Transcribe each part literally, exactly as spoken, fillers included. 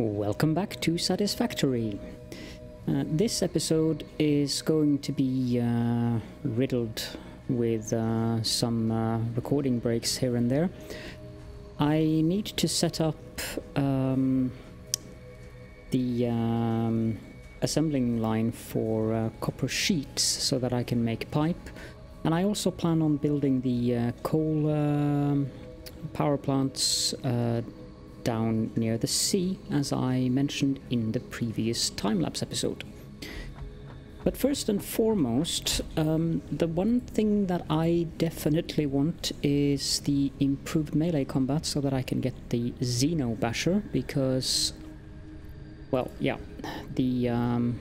Welcome back to Satisfactory. Uh, this episode is going to be uh, riddled with uh, some uh, recording breaks here and there. I need to set up um, the um, assembling line for uh, copper sheets so that I can make pipe, and I also plan on building the uh, coal uh, power plants uh, down near the sea, as I mentioned in the previous time-lapse episode. But first and foremost, um, the one thing that I definitely want is the improved melee combat so that I can get the Xeno-Basher, because, well, yeah, the um,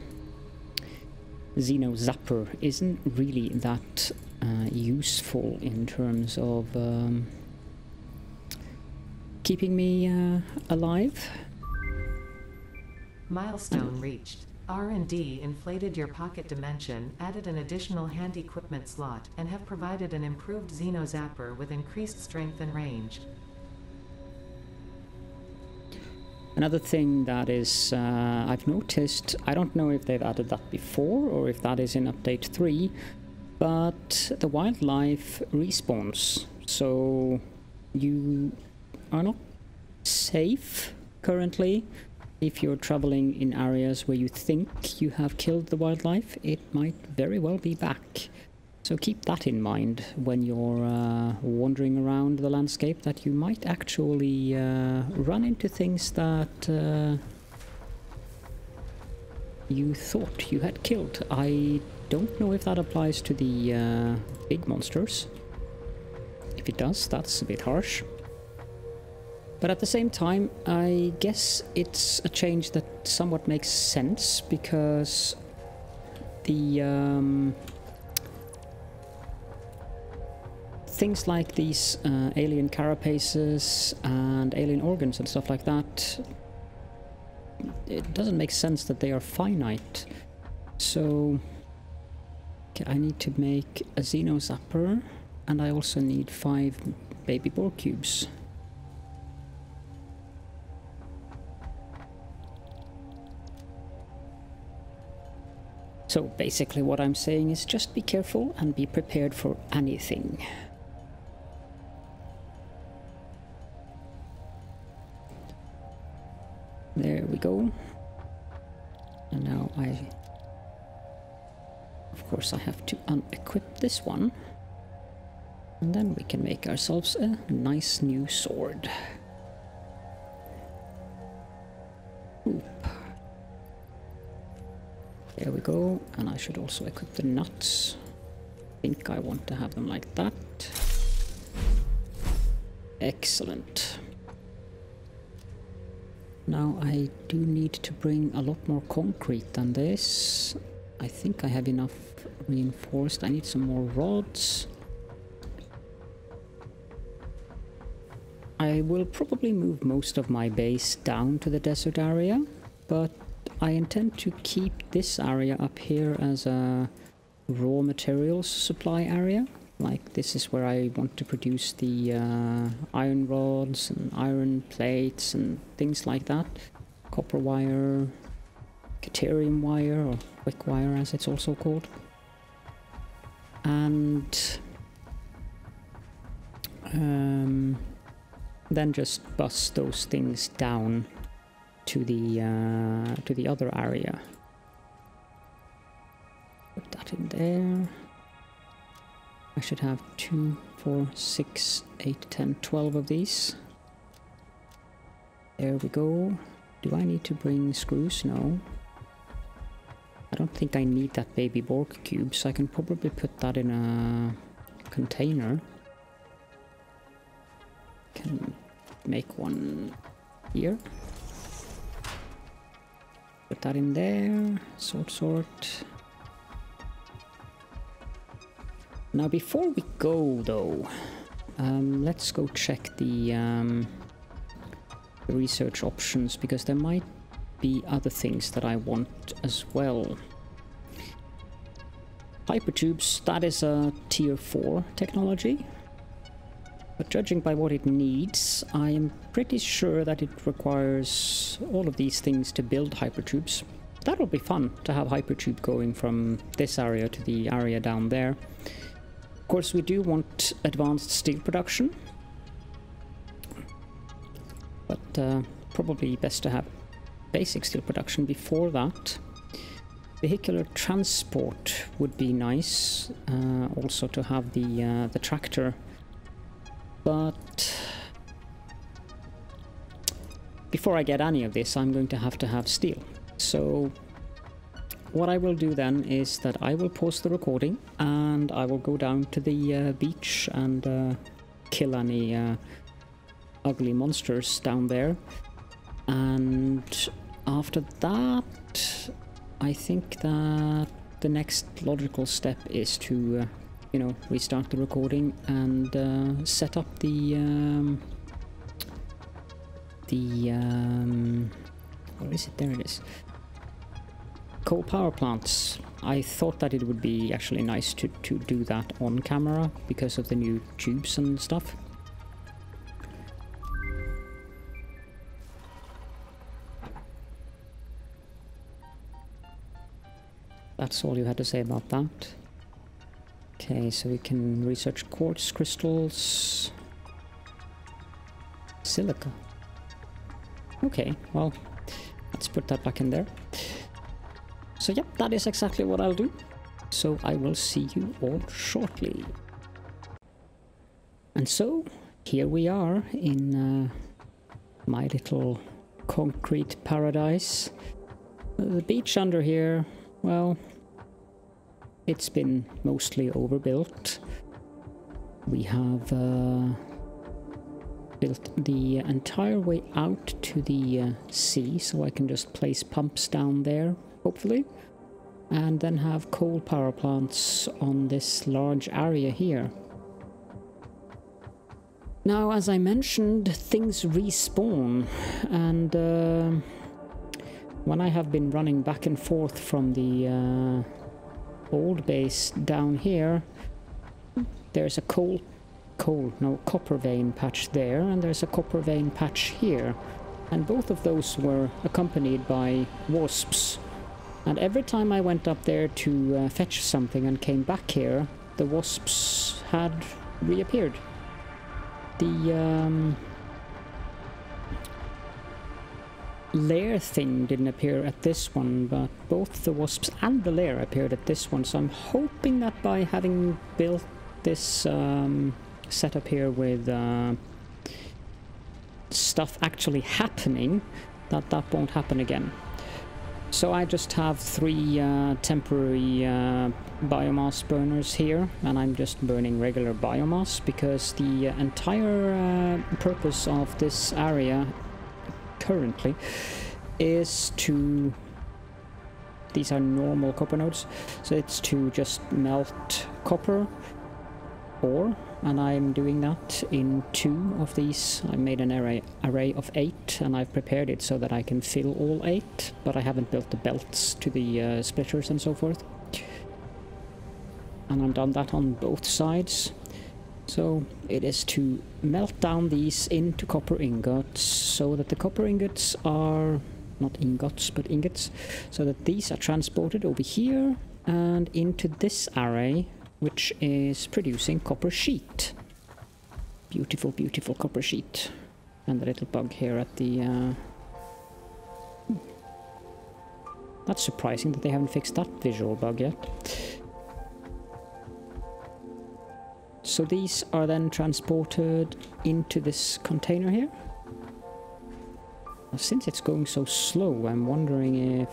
Xeno-Zapper isn't really that uh, useful in terms of um, keeping me uh, alive. Milestone reached. R and D inflated your pocket dimension, added an additional hand equipment slot, and have provided an improved Xeno-Zapper with increased strength and range. Another thing that is uh, I've noticed, I don't know if they've added that before or if that is in update three, but the wildlife respawns, so you are not safe currently. If you're traveling in areas where you think you have killed the wildlife, it might very well be back. So keep that in mind when you're uh, wandering around the landscape, that you might actually uh, run into things that uh, you thought you had killed. I don't know if that applies to the uh, big monsters. If it does, that's a bit harsh. But at the same time, I guess it's a change that somewhat makes sense, because the um, things like these uh, alien carapaces and alien organs and stuff like that, it doesn't make sense that they are finite. So okay, I need to make a Xeno-Zapper, and I also need five baby boar cubes. So basically what I'm saying is just be careful and be prepared for anything. There we go. And now I... Of course I have to unequip this one. And then we can make ourselves a nice new sword. Oop. There we go, and I should also equip the nuts. I think I want to have them like that. Excellent. Now I do need to bring a lot more concrete than this. I think I have enough reinforced. I need some more rods. I will probably move most of my base down to the desert area, but I intend to keep this area up here as a raw materials supply area. Like, this is where I want to produce the uh, iron rods and iron plates and things like that. Copper wire, caterium wire, or quick wire as it's also called. And um, then just bust those things down to the uh, to the other area. Put that in there. I should have two, four, six, eight, ten, twelve of these. There we go. Do I need to bring screws? No. I don't think I need that baby boar cube, so I can probably put that in a container. Can make one here. Put that in there, sort, sort. Now before we go though, um, let's go check the, um, the research options, because there might be other things that I want as well. Hypertubes, that is a tier four technology. But judging by what it needs, I am pretty sure that it requires all of these things to build hypertubes. That'll be fun, to have hypertube going from this area to the area down there. Of course, we do want advanced steel production, but uh, probably best to have basic steel production before that. Vehicular transport would be nice, uh, also to have the, uh, the tractor. But before I get any of this, I'm going to have to have steel. So what I will do then is that I will pause the recording and I will go down to the uh, beach and uh, kill any uh, ugly monsters down there. And after that, I think that the next logical step is to... Uh, you know, restart the recording and uh, set up the um, the um, what is it? There it is. Coal power plants. I thought that it would be actually nice to to do that on camera because of the new tubes and stuff. That's all you had to say about that. Okay, so we can research quartz crystals, silica. Okay, well, let's put that back in there. So yep, that is exactly what I'll do. So I will see you all shortly. And so here we are in uh, my little concrete paradise. The beach under here, well, it's been mostly overbuilt. We have uh, built the entire way out to the uh, sea, so I can just place pumps down there, hopefully, and then have coal power plants on this large area here. Now, as I mentioned, things respawn, and uh, when I have been running back and forth from the uh, old base down here, there's a coal coal no copper vein patch there, and there's a copper vein patch here, and both of those were accompanied by wasps. And every time I went up there to uh, fetch something and came back here, the wasps had reappeared. The um, lair thing didn't appear at this one, but both the wasps and the lair appeared at this one, so I'm hoping that by having built this um, setup here with uh, stuff actually happening, that that won't happen again. So I just have three uh, temporary uh, biomass burners here, and I'm just burning regular biomass because the entire uh, purpose of this area currently is to, these are normal copper nodes, so it's to just melt copper ore, and I'm doing that in two of these. I made an array array of eight, and I've prepared it so that I can fill all eight, but I haven't built the belts to the uh, splitters and so forth, and I've done that on both sides. So it is to melt down these into copper ingots, so that the copper ingots are not ingots but ingots, so that these are transported over here and into this array, which is producing copper sheet. Beautiful, beautiful copper sheet. And the little bug here at the uh... that's surprising that they haven't fixed that visual bug yet. So these are then transported into this container here. Since it's going so slow, I'm wondering if...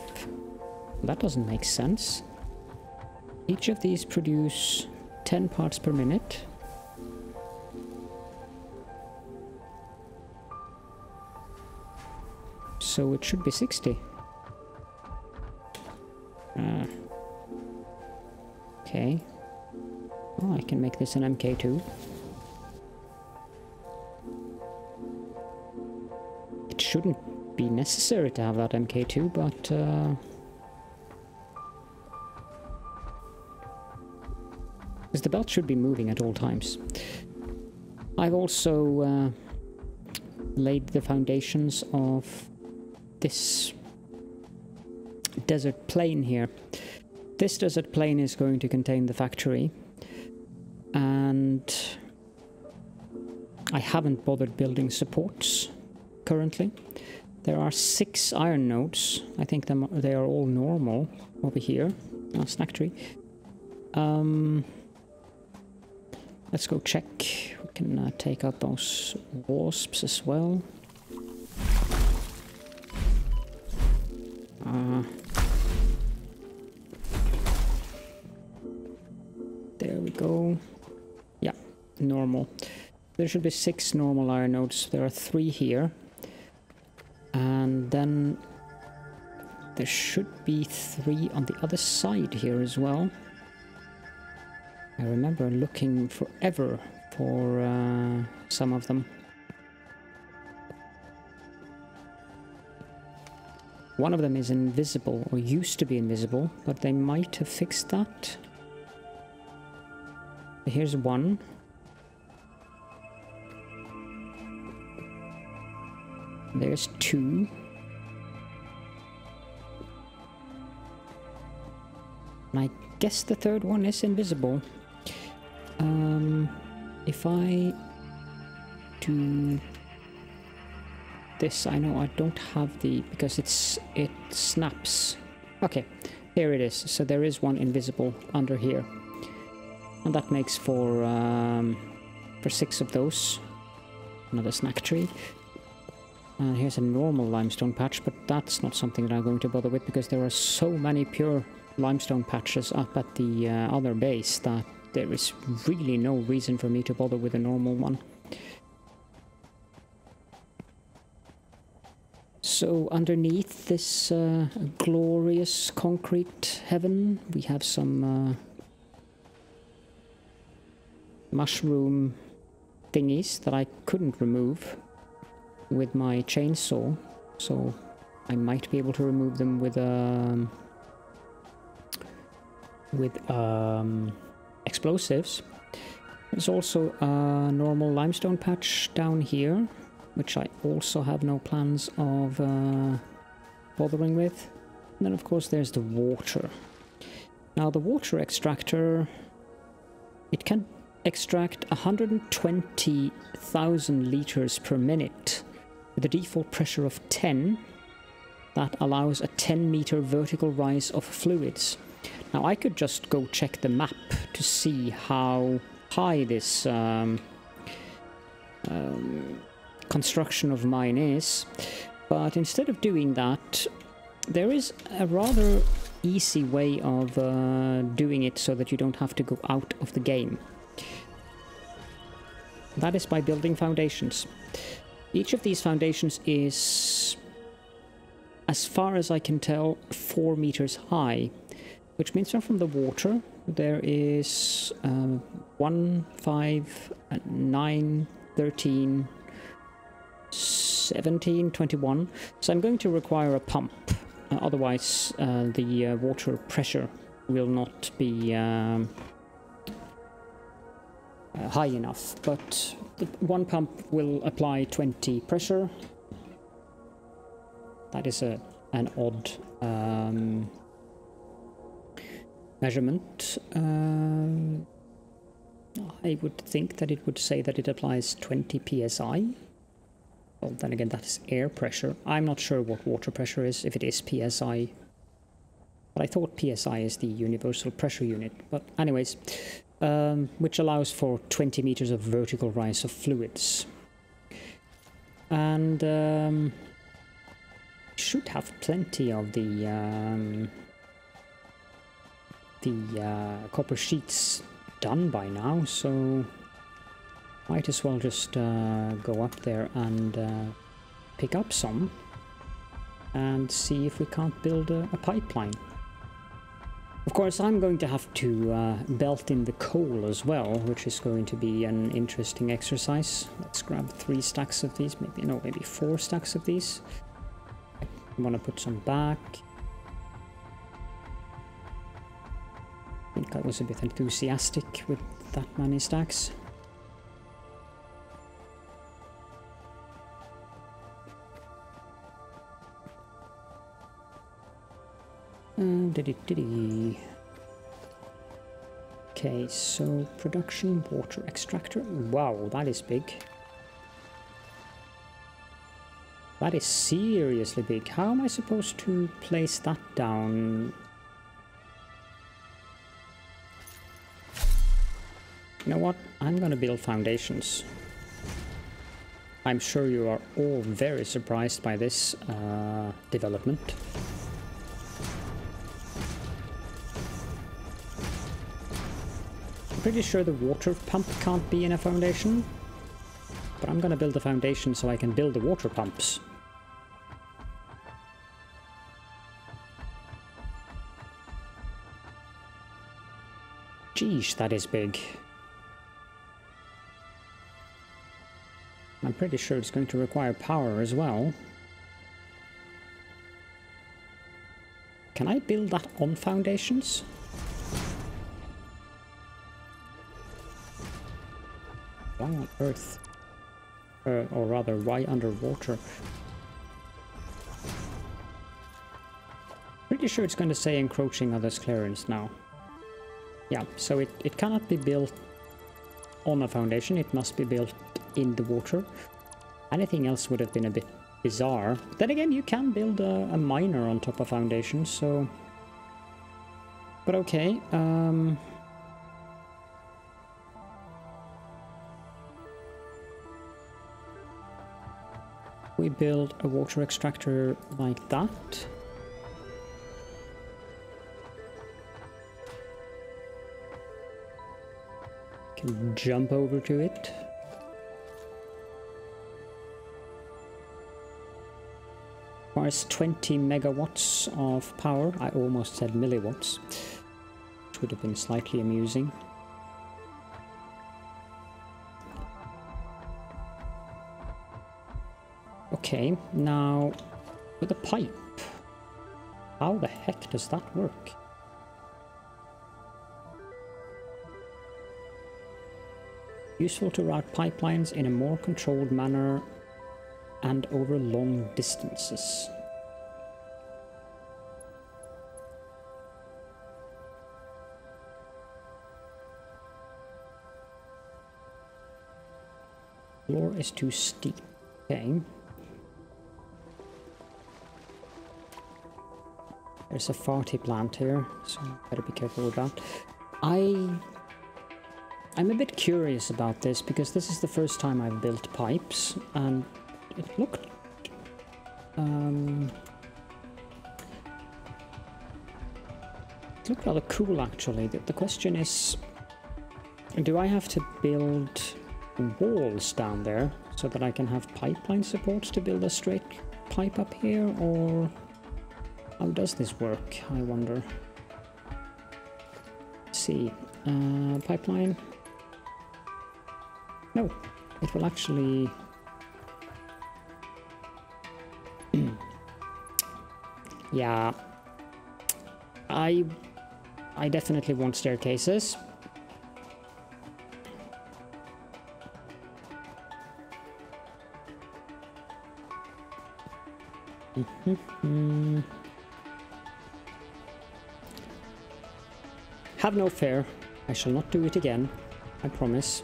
that doesn't make sense. Each of these produce ten parts per minute. So it should be sixty. Ah. Okay. Oh, I can make this an M K two. It shouldn't be necessary to have that M K two, but... Uh, because the belt should be moving at all times. I've also uh, laid the foundations of this desert plain here. This desert plain is going to contain the factory, and I haven't bothered building supports currently. There are six iron nodes. I think them, they are all normal over here. Oh, snack tree. Um, let's go check. We can uh, take out those wasps as well. Uh, there we go. Yeah, normal. There should be six normal iron nodes. There are three here. And then there should be three on the other side here as well. I remember looking forever for uh, some of them. One of them is invisible, or used to be invisible, but they might have fixed that. Here's one. There's two. And I guess the third one is invisible. Um, if I do this, I know I don't have the, because it's it snaps. Okay, there it is. So there is one invisible under here, and that makes for um, for six of those. Another snack tree. Uh, here's a normal limestone patch, but that's not something that I'm going to bother with, because there are so many pure limestone patches up at the uh, other base that there is really no reason for me to bother with a normal one. So underneath this uh, glorious concrete heaven, we have some uh, mushroom thingies that I couldn't remove with my chainsaw, so I might be able to remove them with um, with um, explosives. There's also a normal limestone patch down here, which I also have no plans of uh, bothering with. And then of course there's the water. Now the water extractor, it can extract one hundred twenty thousand liters per minute. With a default pressure of ten, that allows a ten meter vertical rise of fluids. Now I could just go check the map to see how high this um, um, construction of mine is, but instead of doing that, there is a rather easy way of uh, doing it so that you don't have to go out of the game. That is by building foundations. Each of these foundations is, as far as I can tell, four meters high, which means that from the water there is um, one, five, nine, thirteen, seventeen, twenty-one. So I'm going to require a pump, uh, otherwise uh, the uh, water pressure will not be um, uh, high enough. But the one pump will apply twenty pressure. That is a an odd um, measurement. Um, I would think that it would say that it applies twenty P S I. Well, then again, that is air pressure. I'm not sure what water pressure is, if it is P S I. But I thought P S I is the universal pressure unit. But anyways, Um, which allows for twenty meters of vertical rise of fluids. And um, should have plenty of the um, the uh, copper sheets done by now, so might as well just uh, go up there and uh, pick up some and see if we can't build a, a pipeline. Of course, I'm going to have to uh, belt in the coal as well, which is going to be an interesting exercise. Let's grab three stacks of these, maybe, no, maybe four stacks of these. I want to put some back. I think I was a bit enthusiastic with that many stacks. And did it, did it. Okay, so production water extractor. Wow, that is big. That is seriously big. How am I supposed to place that down? You know what? I'm gonna build foundations. I'm sure you are all very surprised by this uh, development. I'm pretty sure the water pump can't be in a foundation, but I'm gonna build a foundation so I can build the water pumps. Jeez, that is big. I'm pretty sure it's going to require power as well. Can I build that on foundations? Why on earth? Uh, or rather, why underwater? Pretty sure it's going to say encroaching others' clearance now. Yeah, so it, it cannot be built on a foundation, it must be built in the water. Anything else would have been a bit bizarre. Then again, you can build a, a miner on top of foundations, so... But okay, um... we build a water extractor like that. Can jump over to it. Requires twenty megawatts of power. I almost said milliwatts, which would have been slightly amusing. Okay, now with a pipe, how the heck does that work? Useful to route pipelines in a more controlled manner and over long distances. Floor is too steep. Okay. There's a farty plant here, so better be careful with that. I... I'm a bit curious about this, because this is the first time I've built pipes, and it looked... Um, it looked rather cool, actually. The, the question is, do I have to build walls down there, so that I can have pipeline supports to build a straight pipe up here, or... How does this work, I wonder? Let's see, uh, pipeline. No, it will actually... yeah. I, I definitely want staircases. Mm-hmm. Have no fear, I shall not do it again, I promise.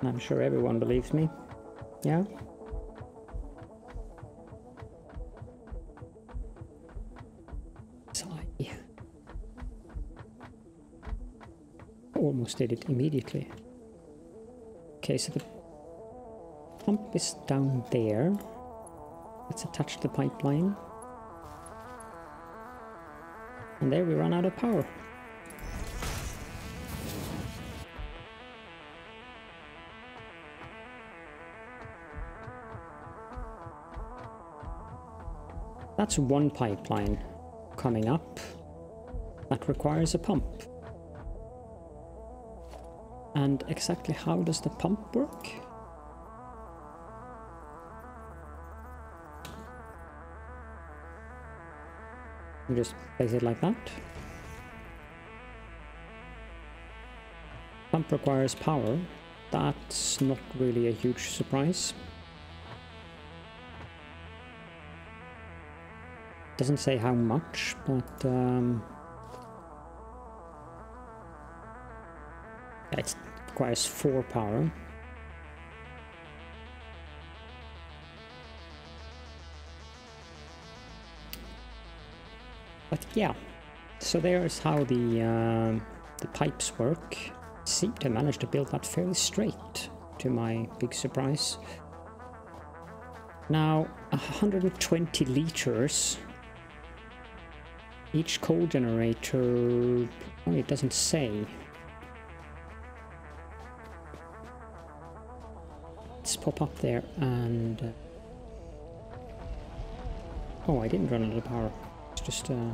And I'm sure everyone believes me, yeah? Sigh. Almost did it immediately. Okay, so the pump is down there. Let's attach the pipeline. And there we run out of power. That's one pipeline coming up. That requires a pump. And exactly how does the pump work? Just place it like that. Pump requires power. That's not really a huge surprise. doesn't say how much, but um, yeah, it requires four power. But yeah, so there's how the uh, the pipes work. See, I managed to build that fairly straight, to my big surprise. Now, one hundred twenty liters. Each coal generator... Oh, it doesn't say. Let's pop up there and... Oh, I didn't run out of power. It's just... Uh,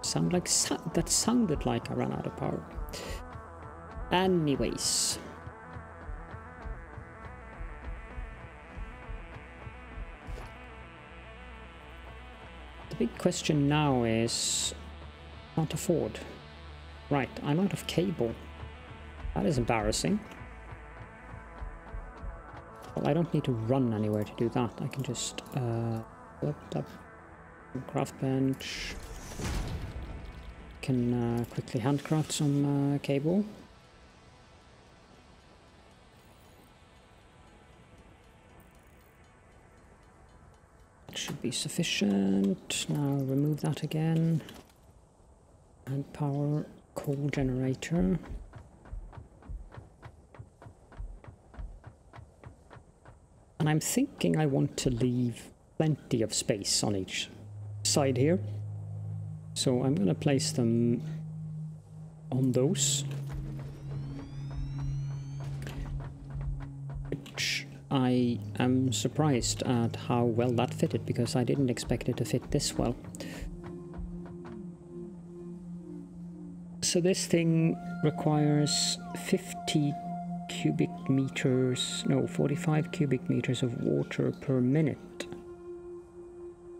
sound like su that sounded like I ran out of power. Anyways... The big question now is... Can't afford. Right, I'm out of cable. That is embarrassing. Well, I don't need to run anywhere to do that. I can just... Uh, up, up. Craft bench. Can uh, quickly handcraft some uh, cable. Should be sufficient. Now remove that again. And power coal generator. And I'm thinking I want to leave plenty of space on each side here. So I'm going to place them on those. Which... I am surprised at how well that fitted, because I didn't expect it to fit this well. So this thing requires fifty cubic meters, no, forty-five cubic meters of water per minute.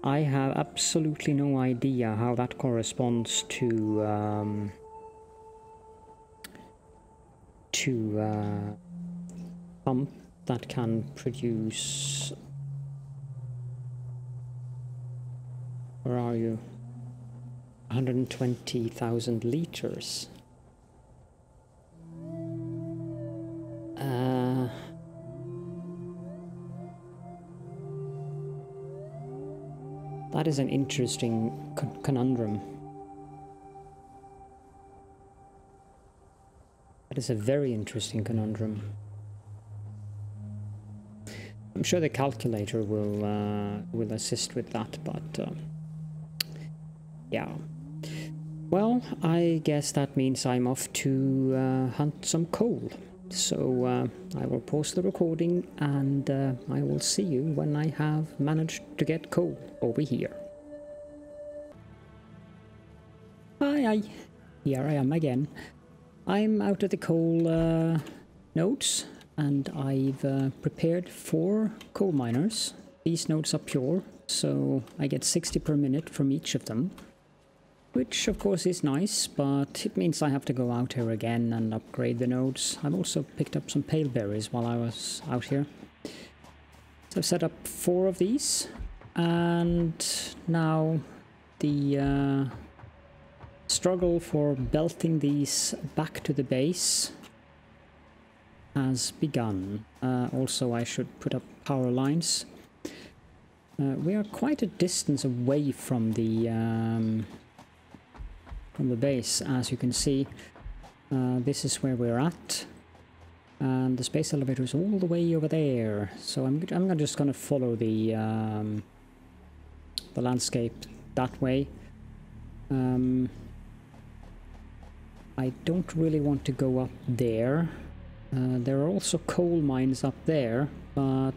I have absolutely no idea how that corresponds to, um, to, uh, pump. That can produce... Where are you? one hundred twenty thousand liters. Uh, that is an interesting con conundrum. That is a very interesting conundrum. I'm sure the calculator will uh, will assist with that, but uh, yeah. Well, I guess that means I'm off to uh, hunt some coal. So uh, I will pause the recording, and uh, I will see you when I have managed to get coal over here. Hi, hi. Here I am again. I'm out at the coal uh, nodes. And I've uh, prepared four coal miners. These nodes are pure, so I get sixty per minute from each of them. Which of course is nice, but it means I have to go out here again and upgrade the nodes. I've also picked up some pale berries while I was out here. So I've set up four of these, and now the uh, struggle for belting these back to the base has begun. Uh, also, I should put up power lines. Uh, we are quite a distance away from the um, from the base, as you can see. Uh, this is where we're at, and the space elevator is all the way over there. So I'm I'm just going to follow the um, the landscape that way. Um, I don't really want to go up there. Uh, there are also coal mines up there, but...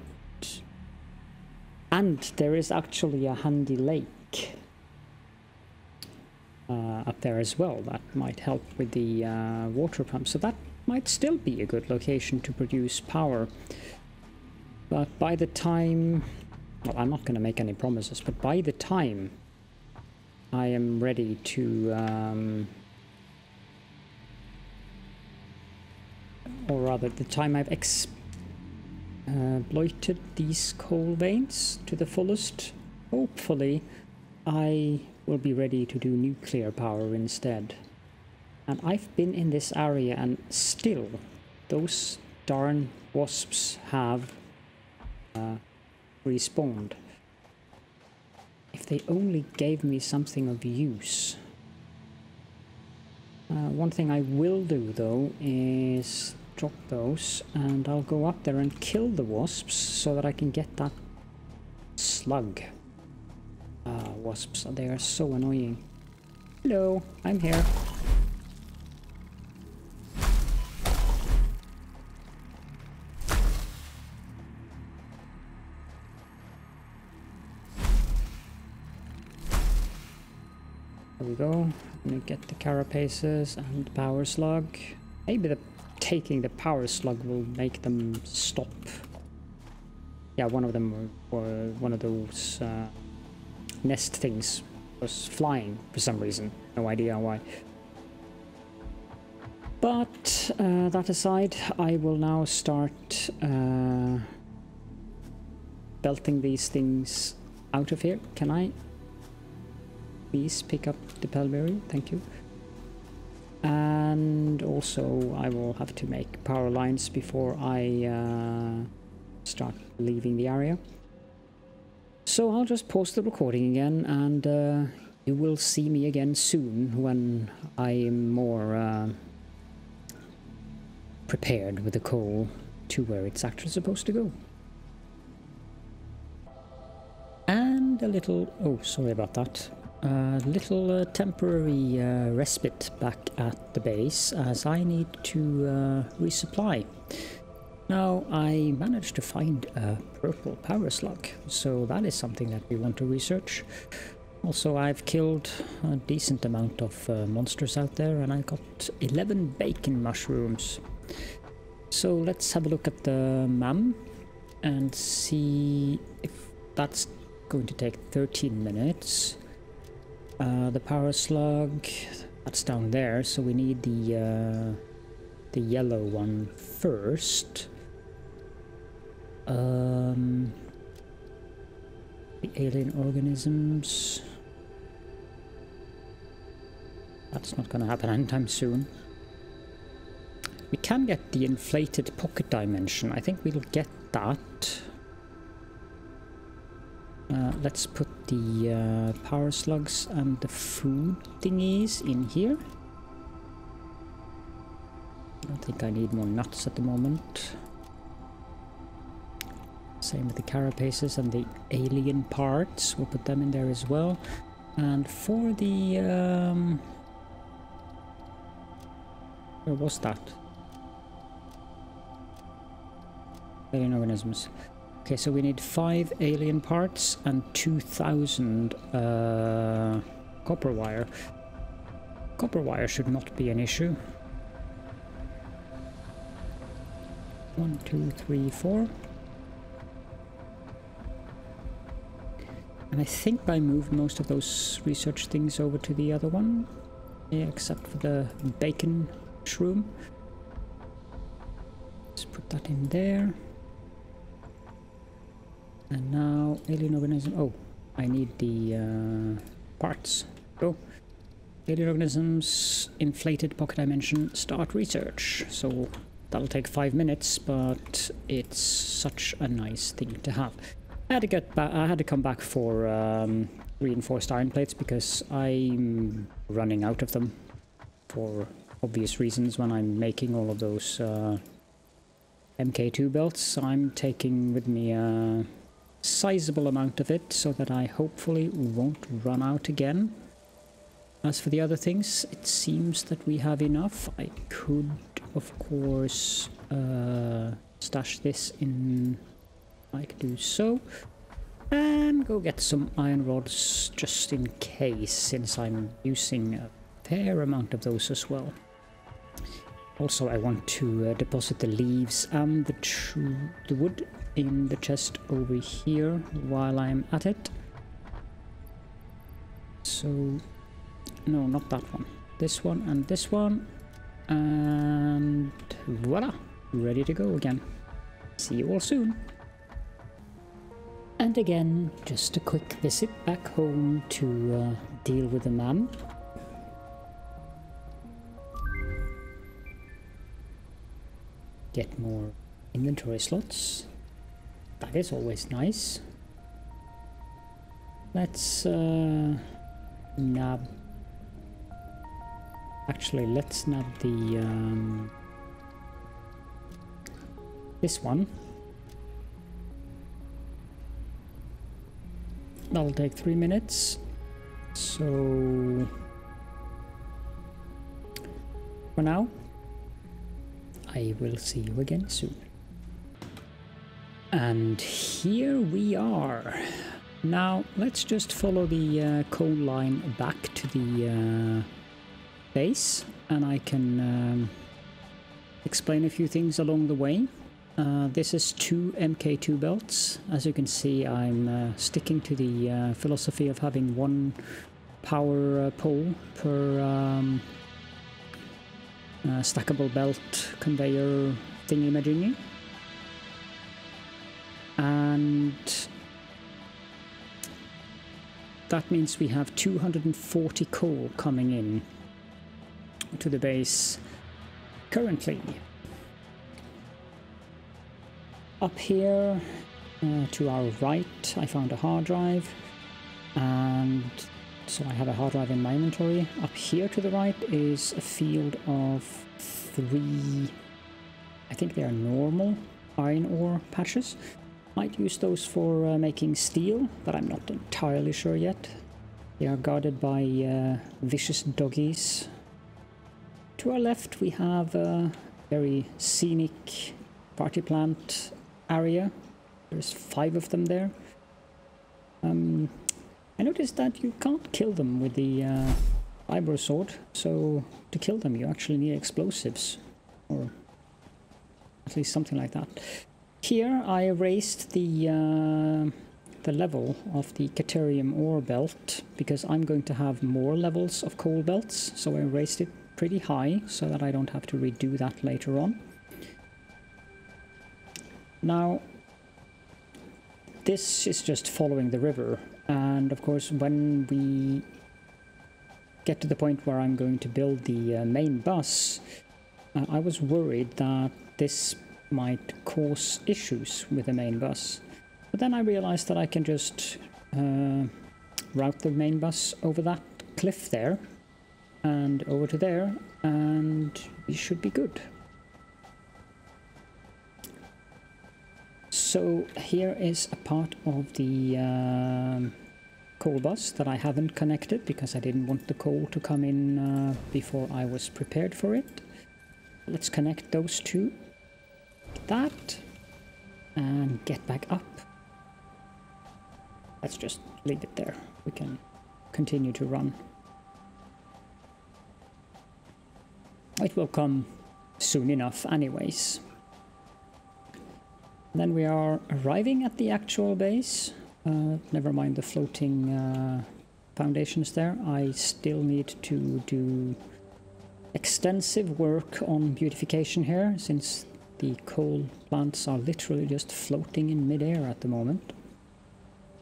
And there is actually a handy lake uh, up there as well. That might help with the uh, water pump, so that might still be a good location to produce power. But by the time... Well, I'm not going to make any promises, but by the time I am ready to... Um, Or rather, the time I've exploited these coal veins to the fullest, hopefully I will be ready to do nuclear power instead. And I've been in this area and still those darn wasps have uh, respawned. If they only gave me something of use. Uh, one thing I will do though is drop those, and I'll go up there and kill the wasps so that I can get that slug. Ah, wasps, they are so annoying. Hello, I'm here. There we go. I'm gonna get the carapaces and the power slug. Maybe the taking the power slug will make them stop. Yeah, one of them were one of those uh, nest things was flying for some reason. No idea why. But uh, that aside, I will now start uh, belting these things out of here. Can I please pick up the pellberry? Thank you. And also I will have to make power lines before I uh, start leaving the area. So I'll just pause the recording again, and uh, you will see me again soon when I am more uh, prepared with the coal to where it's actually supposed to go. And a little... oh, sorry about that. A uh, little uh, temporary uh, respite back at the base, as I need to uh, resupply. Now, I managed to find a purple power slug, so that is something that we want to research. Also, I've killed a decent amount of uh, monsters out there, and I got eleven bacon mushrooms. So let's have a look at the M A M and see if that's going to take thirteen minutes. Uh, the power slug, that's down there, so we need the uh, the yellow one first. Um, the alien organisms. That's not going to happen anytime soon. We can get the inflated pocket dimension. I think we'll get that. Uh, let's put the uh, power slugs and the food thingies in here. I don't think I need more nuts at the moment. Same with the carapaces and the alien parts. We'll put them in there as well. And for the... Um, where was that? Alien organisms. Okay, so we need five alien parts and two thousand uh, copper wire. Copper wire should not be an issue. One, two, three, four. And I think I moved most of those research things over to the other one. Yeah, except for the bacon shroom. Let's put that in there. And now, alien organism. Oh, I need the uh, parts. Go. Alien organisms, inflated pocket dimension, start research. So that'll take five minutes, but it's such a nice thing to have. I had to get back. I had to come back for um, reinforced iron plates because I'm running out of them for obvious reasons when I'm making all of those uh, M K two belts. So I'm taking with me a. Uh, sizable amount of it so that I hopefully won't run out again. As for the other things, it seems that we have enough. I could of course uh, stash this in like do so and go get some iron rods just in case, since I'm using a fair amount of those as well. Also, I want to uh, deposit the leaves and the, tr the wood in the chest over here while I'm at it. So, no, not that one. This one and this one. And voila, ready to go again. See you all soon. And again, just a quick visit back home to uh, deal with the M A M. Get more inventory slots. That is always nice. Let's uh, nab. Actually, let's nab the um, this one. That'll take three minutes. So for now, I will see you again soon. And here we are. Now let's just follow the uh, cone line back to the uh, base, and I can um, explain a few things along the way. Uh, this is two M K two belts. As you can see, I'm uh, sticking to the uh, philosophy of having one power uh, pole per um, uh, stackable belt conveyor thingy-majingy. And that means we have two hundred forty coal coming in to the base currently. Up here, uh, to our right, I found a hard drive, and so I have a hard drive in my inventory. Up here to the right is a field of three, I think they are normal iron ore patches. Might use those for uh, making steel, but I'm not entirely sure yet. They are guarded by uh, vicious doggies. To our left we have a very scenic party plant area. There's five of them there. Um, I noticed that you can't kill them with the uh, vibro sword, so to kill them you actually need explosives, or at least something like that. Here I erased the, uh, the level of the caterium ore belt, because I'm going to have more levels of coal belts, so I erased it pretty high so that I don't have to redo that later on. Now, this is just following the river, and of course when we get to the point where I'm going to build the uh, main bus, uh, I was worried that this might cause issues with the main bus. But then I realized that I can just uh, route the main bus over that cliff there, and over to there, and we should be good. So here is a part of the uh, coal bus that I haven't connected because I didn't want the coal to come in uh, before I was prepared for it. Let's connect those two like that and get back up. Let's just leave it there. We can continue to run. It will come soon enough anyways. Then we are arriving at the actual base. Uh, never mind the floating uh, foundations there. I still need to do extensive work on beautification here, since the coal plants are literally just floating in midair at the moment.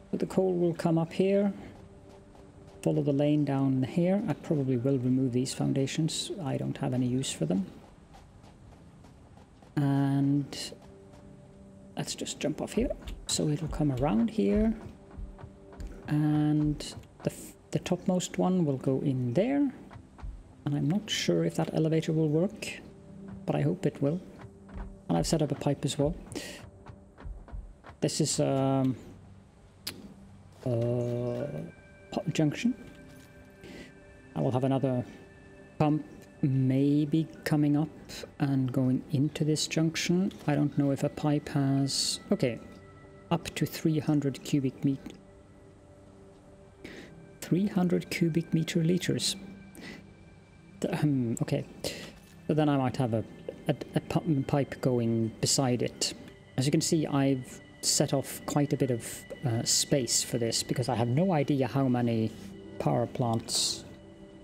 But the coal will come up here, follow the lane down here. I probably will remove these foundations. I don't have any use for them. And let's just jump off here. So it'll come around here, and the, f the topmost one will go in there. And I'm not sure if that elevator will work, but I hope it will. And I've set up a pipe as well. This is um, a junction. I will have another pump maybe coming up and going into this junction. I don't know if a pipe has, okay, up to three hundred cubic meter, three hundred cubic meter liters. Um, okay, so then I might have a, a, a pipe going beside it. As you can see, I've set off quite a bit of uh, space for this, because I have no idea how many power plants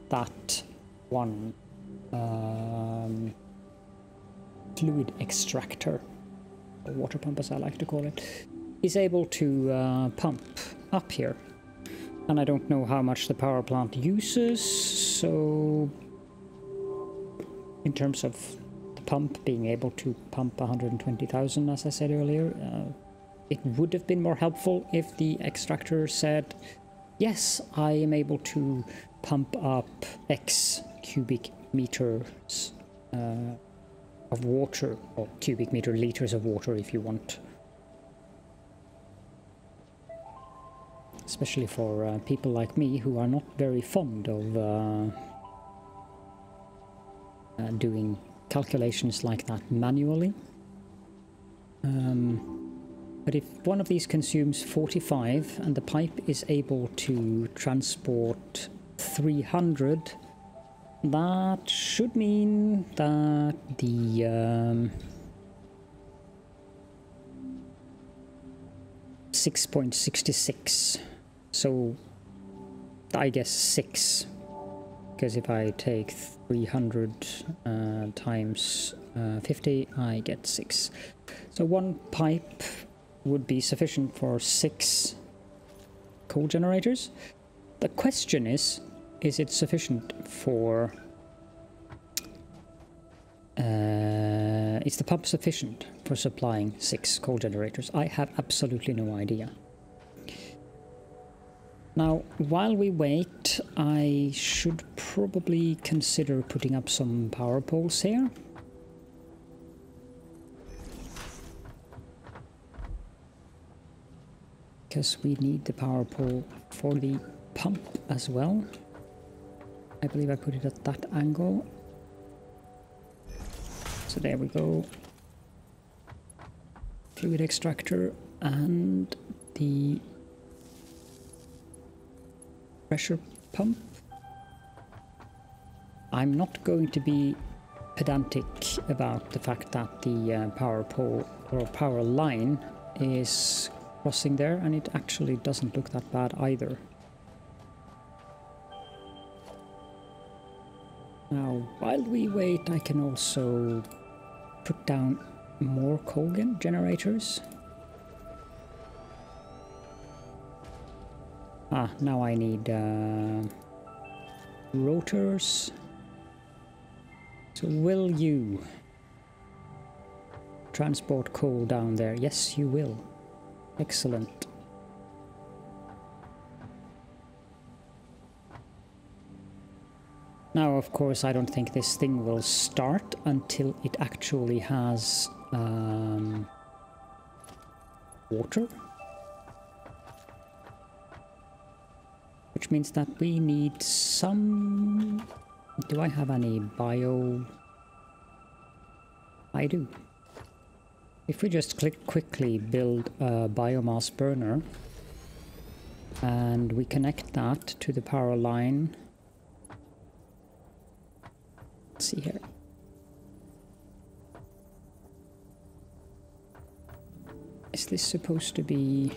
that one Um, fluid extractor, or water pump as I like to call it, he's able to uh, pump up here. And I don't know how much the power plant uses, so in terms of the pump being able to pump one hundred twenty thousand, as I said earlier, uh, it would have been more helpful if the extractor said, yes, I am able to pump up X cubic meters uh, of water, or cubic meter liters of water if you want. Especially for uh, people like me who are not very fond of uh, uh, doing calculations like that manually. Um, but if one of these consumes forty-five and the pipe is able to transport three hundred, that should mean that the um, six point six six. So, I guess six, because if I take three hundred uh, times uh, fifty, I get six. So one pipe would be sufficient for six coal generators. The question is, is it sufficient for... Uh, is the pump sufficient for supplying six coal generators? I have absolutely no idea. Now, while we wait, I should probably consider putting up some power poles here. Because we need the power pole for the pump as well. I believe I put it at that angle. So there we go. Fluid extractor and the pressure pump. I'm not going to be pedantic about the fact that the uh, power pole or power line is crossing there, and it actually doesn't look that bad either. Now, while we wait, I can also put down more coal generators. Ah, now I need uh, rotors. So will you transport coal down there? Yes, you will. Excellent. Now, of course, I don't think this thing will start until it actually has um, water. Which means that we need some... Do I have any bio? I do. If we just click quickly build a biomass burner and we connect that to the power line. Let's see here. Is this supposed to be...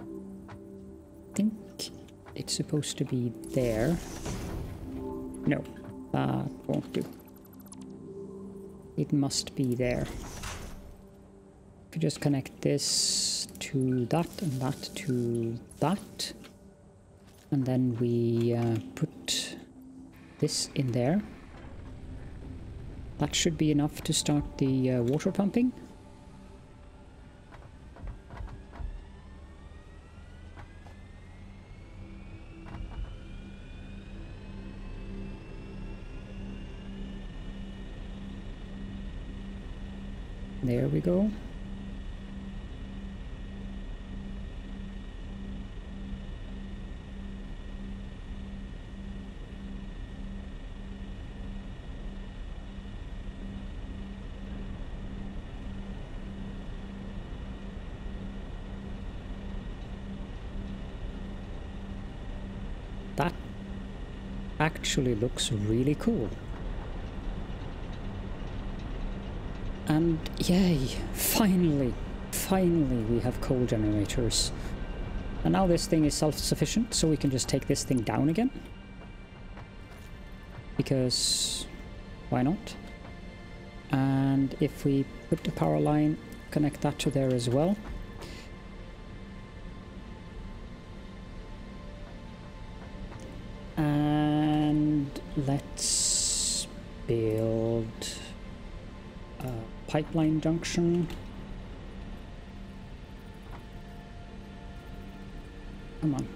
I think it's supposed to be there. No, that won't do. It must be there. If you just connect this to that and that to that, and then we uh, put this in there. That should be enough to start the uh, water pumping. There we go. That actually looks really cool. And yay, finally, finally we have coal generators. And now this thing is self-sufficient, so we can just take this thing down again. Because why not? And if we put the power line, connect that to there as well. And let's build a pipeline junction. Come on.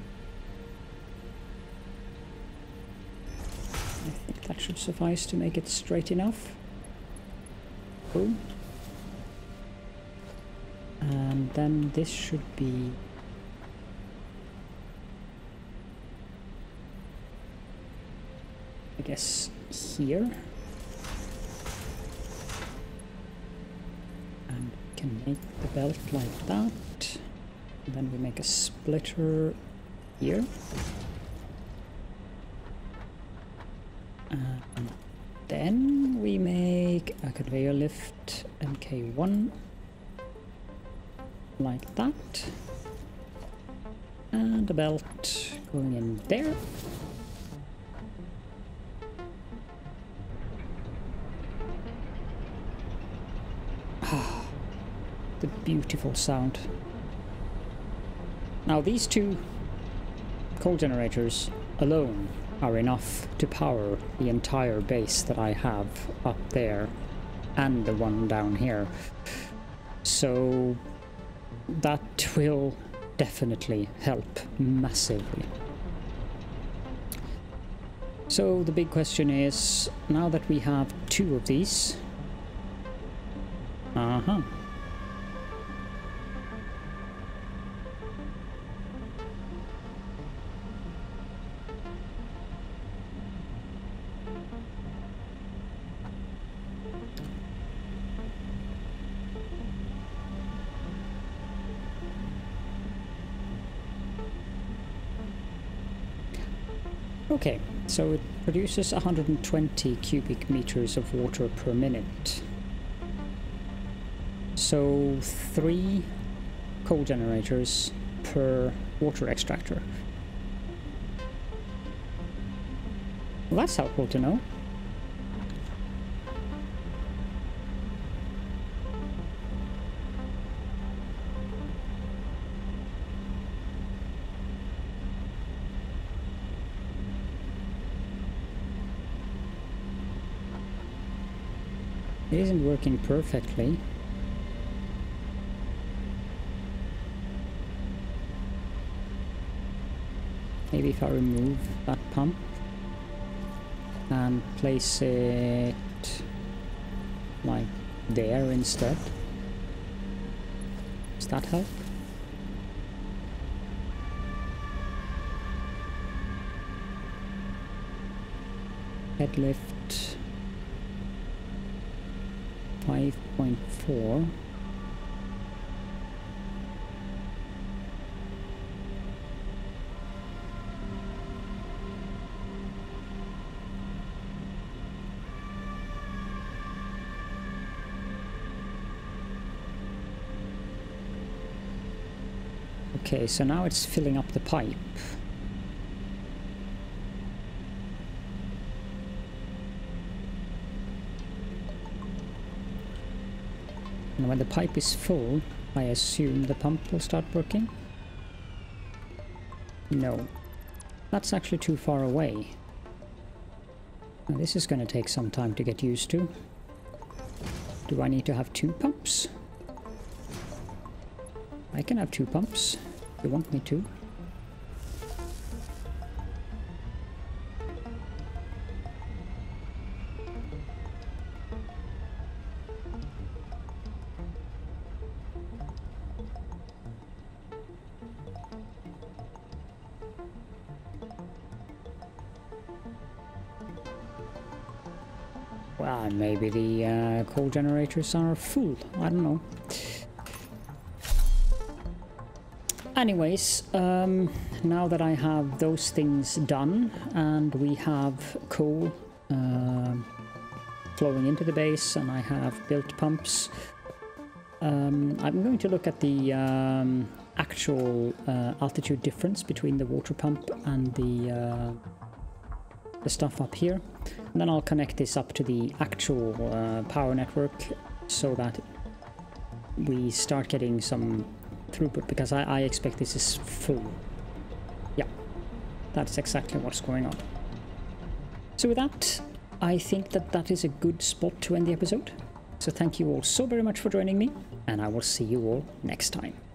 I think that should suffice to make it straight enough. Cool. And then this should be... I guess here. And we can make the belt like that. And then we make a splitter here. And then we make a conveyor lift M K one like that. And a belt going in there. Ah, the beautiful sound. Now these two coal generators alone are enough to power the entire base that I have up there and the one down here. So that will definitely help massively. So the big question is, now that we have two of these... Uh-huh. Okay, so it produces one hundred twenty cubic meters of water per minute. So three coal generators per water extractor. Well, that's helpful to know. It isn't working perfectly. Maybe if I remove that pump and place it like there instead. Does that help? Headlift. five point four. Okay, so now it's filling up the pipe. And when the pipe is full, I assume the pump will start working? No. That's actually too far away. Now this is going to take some time to get used to. Do I need to have two pumps? I can have two pumps if you want me to. Well, maybe the uh, coal generators are full. I don't know. Anyways, um, now that I have those things done and we have coal uh, flowing into the base and I have built pumps, um, I'm going to look at the um, actual uh, altitude difference between the water pump and the uh, the stuff up here. And then I'll connect this up to the actual uh, power network so that we start getting some throughput, because I, I expect this is full. Yeah, that's exactly what's going on. So with that, I think that that is a good spot to end the episode. So thank you all so very much for joining me, and I will see you all next time.